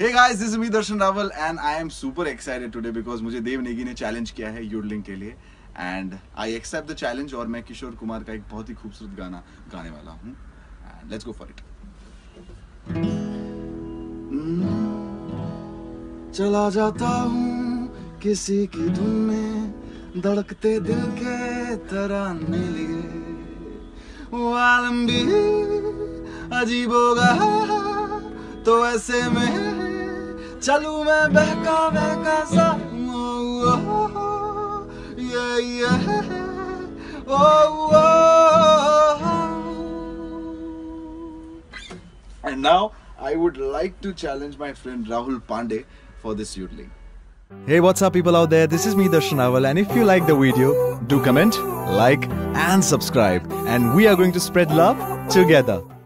Hey guys, this is me Darshan Raval and I am super excited today because Mujhe Dev Negi ने challenge किया है yodeling के लिए and I accept the challenge और मैं किशोर कुमार का एक बहुत ही खूबसूरत गाना गाने वाला हूँ and let's go for it. चला जाता हूँ किसी की धुन में धड़कते दिल के तराने लिए वो आलम भी अजीब होगा तो ऐसे में चलूं मैं बहका सा And now I would like to challenge my friend Rahul Pandey for this yodeling. Hey, what's up people out there? This is me Darshan Raval and if you like the video, do comment, like and subscribe and we are going to spread love together.